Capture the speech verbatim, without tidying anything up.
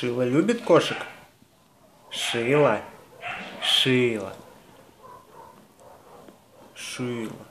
Шила любит кошек? Шила. Шила. Шила.